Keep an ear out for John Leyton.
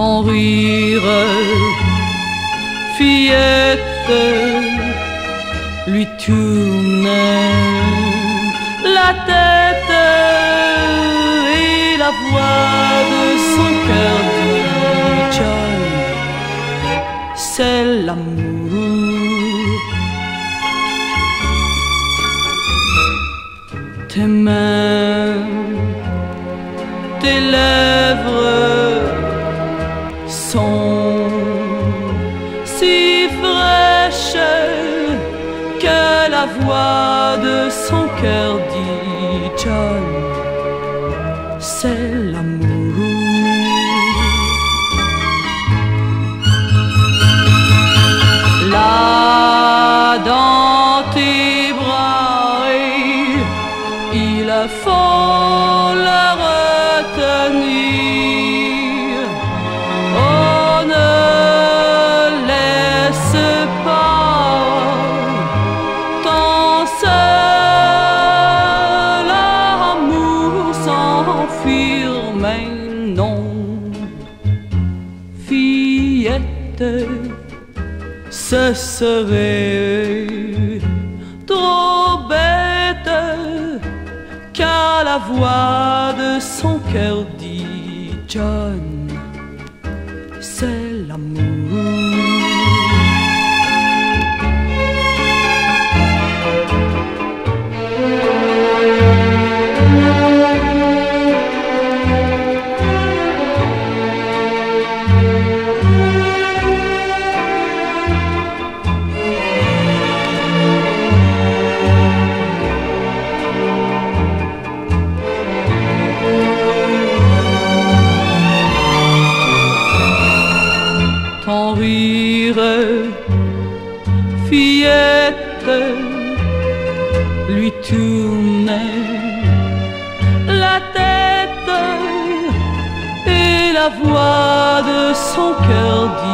ton rire. Fillette lui tournait la tête et la voix de son cœur dit John, c'est l'amour. Tes mains, tes lèvres sont si fraîche que la voix de son cœur dit John, c'est l'amour. Là dans tes bras, il faut le retenir. Oh, ne laisse pas ton seul amour s'enfuir, mais non, fillette, ce serait trop bête, car la voix de son cœur dit John, c'est l'amour. Ton rire, fillette, lui tournait la tête et la voix de son cœur dit